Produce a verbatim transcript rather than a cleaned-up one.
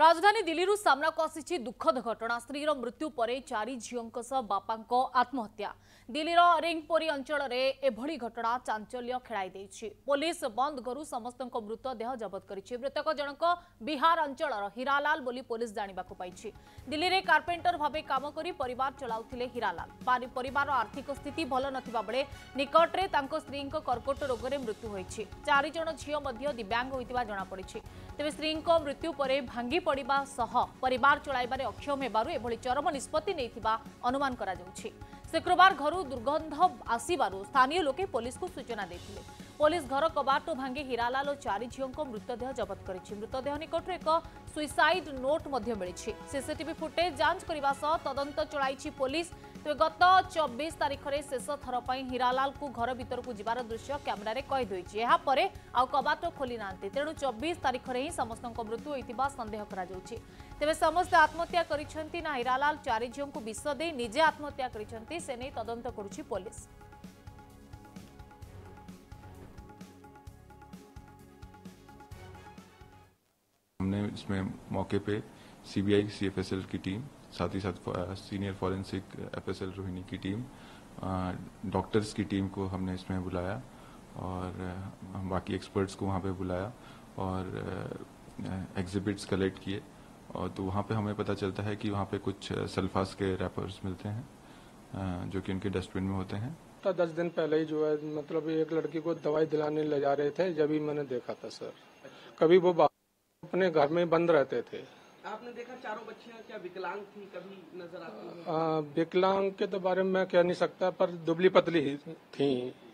राजधानी दिल्ली सामना को आसी दुखद घटना स्त्रीर मृत्यु पर चारि झीलों सह बापा आत्महत्या। दिल्लीर रिंगपोरी अंचल में एभली घटना चांचल्य खेलाई। पुलिस बंद घर समस्त मृतदेह जबत करी। मृतक जनक बिहार अंचल हीरालाल बोली पुलिस जाणी। दिल्ली में कारपेंटर भाव काम कर परिवार चलाउथिले हीरालाल। परिवार आर्थिक स्थिति भल नथिबा बेले निकट में स्त्री कर्कट रोग में मृत्यु होइछि। चारि जण झियो मध्य दिव्यांग होइतिबा जणा पड़िछि। तेबे स्त्री मृत्यु पर भांगी पड़िबा सह परिवार चलाइबारे अक्षम हेबारु एभली चरम निष्पत्ति नेइथिबा अनुमान करा जाउछि। शुक्रवार घरु दुर्गंध आसिबारु स्थानीय लोके पुलिस को सूचना देथिले। पुलिस घर कबाट भांगी हीरालाल और चारि झियों मृतदेह जबत करिछि। मृतदेह निकट एक सुइसाइड नोट मध्य मिलिछि। सीसीटीवी फुटेज जांच करिबा सह तदंत चलाइछि पुलिस। तेबे गत चौबीस तारीख में शेष थर पई हीरालाल को घर भीतर को जिबार दृश्य कैमरा रे कैद होइछि। एहा परे आ कबाट खोली नांती। तेणु चौबीस तारीख रे ही समस्त मृत्यु होइतिबा संदेह करा जाउछि। तेबे समस्त आत्महत्या करिछंती ना हीरालाल चारि झियों को विष दे निजे आत्महत्या करिछंती से नै तदंत करुछि पुलिस। हमने इसमें मौके पे सीबीआई सीएफएसएल की टीम, साथ ही साथ सीनियर फॉरेंसिक एफएसएल रोहिणी की टीम, डॉक्टर्स की टीम को हमने इसमें बुलाया और बाकी एक्सपर्ट्स को वहाँ पे बुलाया और एग्जिबिट्स कलेक्ट किए। और तो वहाँ पे हमें पता चलता है कि वहाँ पे कुछ सल्फास के रैपर्स मिलते हैं जो कि उनके डस्टबिन में होते हैं। दस दिन पहले ही जो है मतलब एक लड़की को दवाई दिलाने ले जा रहे थे जब ही मैंने देखा था सर। कभी वो अपने घर में बंद रहते थे। आपने देखा चारों बच्चियां क्या विकलांग थी? कभी नजर आती? विकलांग के तो बारे में मैं कह नहीं सकता पर दुबली पतली थी।